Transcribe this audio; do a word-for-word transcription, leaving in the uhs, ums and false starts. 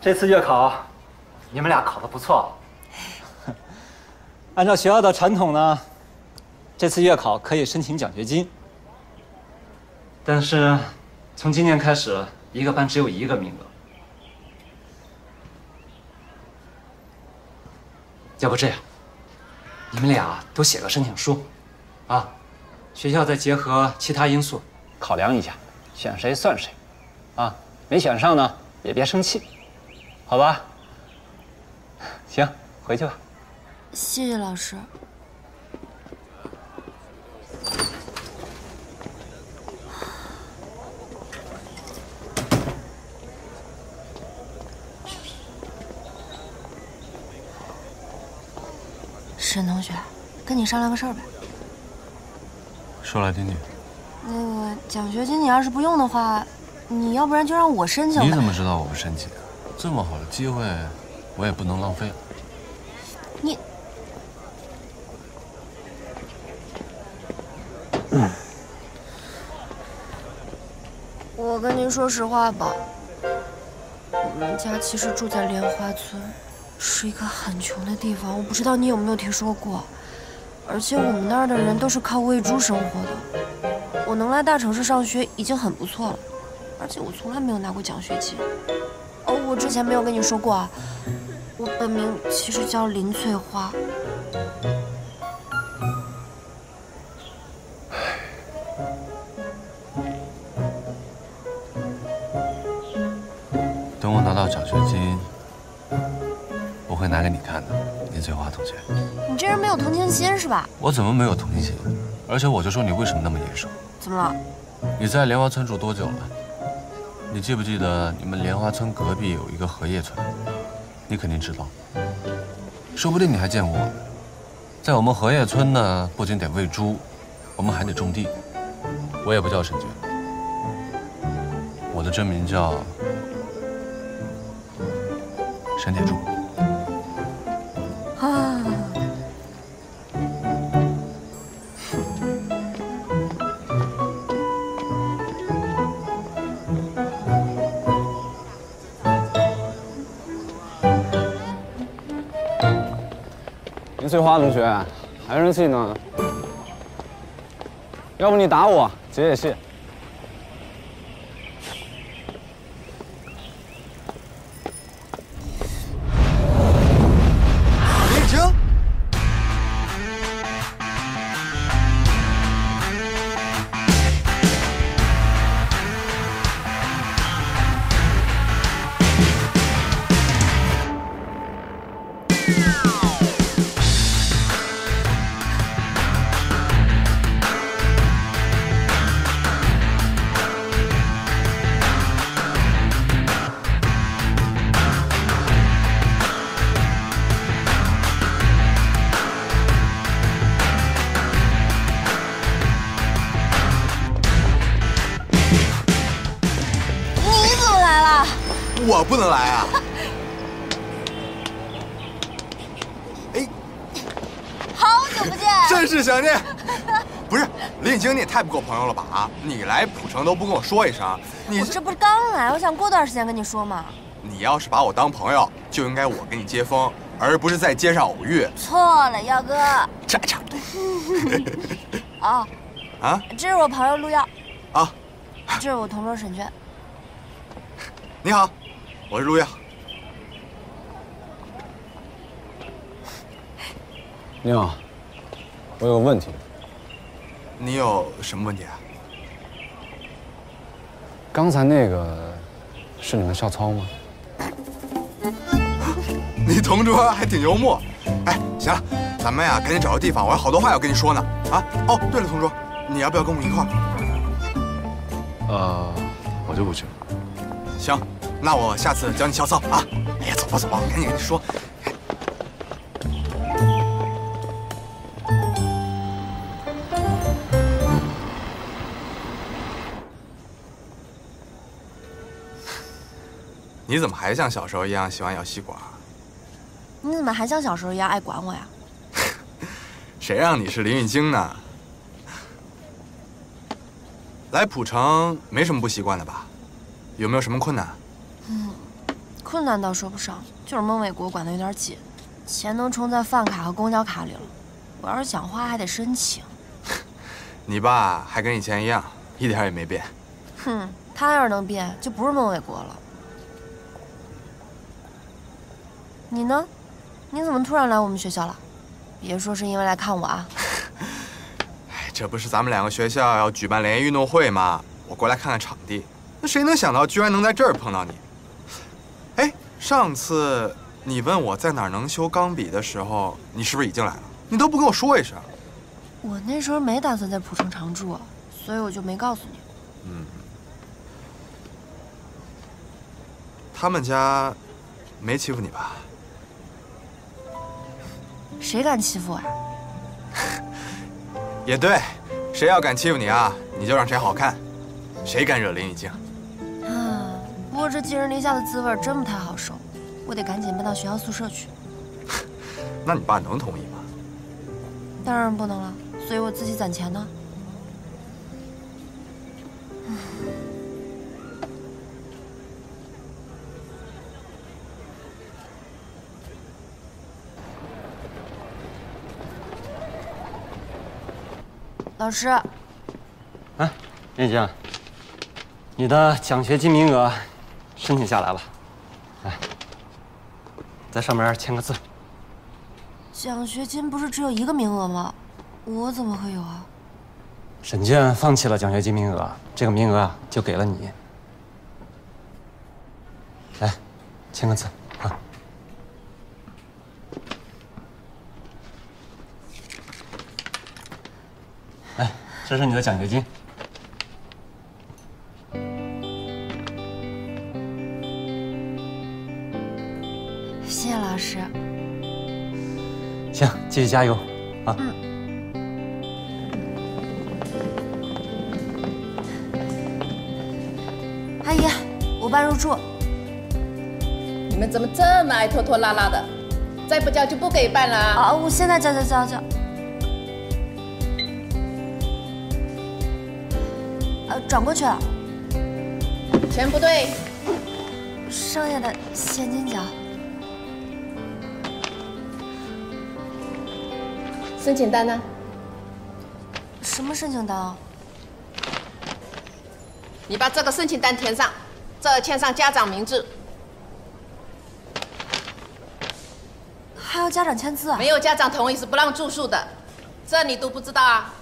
这次月考，你们俩考得不错。按照学校的传统呢，这次月考可以申请奖学金。但是，从今年开始，一个班只有一个名额。要不这样，你们俩都写个申请书，啊，学校再结合其他因素考量一下，选谁算谁，啊，没选上呢也别生气，好吧？行，回去吧。 谢谢老师。沈同学，跟你商量个事儿呗。说来听听。那个奖学金，你要是不用的话，你要不然就让我申请。你怎么知道我不申请？这么好的机会，我也不能浪费了。你。 我跟您说实话吧，我们家其实住在莲花村，是一个很穷的地方。我不知道你有没有听说过，而且我们那儿的人都是靠喂猪生活的。我能来大城市上学已经很不错了，而且我从来没有拿过奖学金。哦，我之前没有跟你说过啊，我本名其实叫林翠花。 奖学金我会拿给你看的，林翠花同学。你这人没有同情心是吧？我怎么没有同情心？而且我就说你为什么那么眼熟？怎么了？你在莲花村住多久了？你记不记得你们莲花村隔壁有一个荷叶村？你肯定知道，说不定你还见过我们。在我们荷叶村呢，不仅得喂猪，我们还得种地。我也不叫沈娟，我的真名叫。 沈铁柱啊！林翠花同学，还生气呢？要不你打我解解气？ 我不能来啊！哎，好久不见，真是想念。不是林雨晶，你也太不够朋友了吧？啊，你来浦城都不跟我说一声，你这不是刚来，我想过段时间跟你说嘛。你要是把我当朋友，就应该我给你接风，而不是在街上偶遇。错了，耀哥。站着。啊啊！这是我朋友陆耀。啊，这是我同桌沈娟。你好。 我是陆耀，你好，我有个问题。你有什么问题啊？刚才那个是你们校操吗？你同桌还挺幽默。哎，行了，咱们呀赶紧找个地方，我还有好多话要跟你说呢。啊，哦，对了，同桌，你要不要跟我一块儿？呃，我就不去。行。 那我下次教你校操啊！哎呀，走吧走吧，我赶紧跟你说。你怎么还像小时候一样喜欢咬西瓜？你怎么还像小时候一样爱管我呀？谁让你是林玉晶呢？来浦城没什么不习惯的吧？有没有什么困难？困难倒说不上，就是孟卫国管得有点紧，钱都充在饭卡和公交卡里了。我要是想花还得申请。你爸还跟以前一样，一点也没变。哼，他要是能变，就不是孟卫国了。你呢？你怎么突然来我们学校了？别说是因为来看我啊！哎，这不是咱们两个学校要举办联谊运动会吗？我过来看看场地。那谁能想到，居然能在这儿碰到你？哎，上次你问我在哪儿能修钢笔的时候，你是不是已经来了？你都不跟我说一声。 我那时候没打算在浦城常住，所以我就没告诉你。嗯，他们家没欺负你吧？谁敢欺负我呀？也对，谁要敢欺负你啊，你就让谁好看。谁敢惹林以静？啊，不过这寄人篱下的滋味真不太好受，我得赶紧搬到学校宿舍去。那你爸能同意吗？当然不能了。 所以我自己攒钱呢。老师，啊，林以静，你的奖学金名额申请下来了，来，在上面签个字。奖学金不是只有一个名额吗？ 我怎么会有啊？沈健放弃了奖学金名额，这个名额啊就给了你。来，签个字啊！来，这是你的奖学金。谢谢老师。行，继续加油啊！嗯。 补办入住，你们怎么这么爱拖拖拉拉的？再不交就不给办了啊！啊，我现在交交交交。呃、啊，转过去了，钱不对，剩下的现金交。申请单呢？什么申请单啊？你把这个申请单填上。 这签上家长名字，还要家长签字啊？没有家长同意是不让住宿的，这你都不知道啊？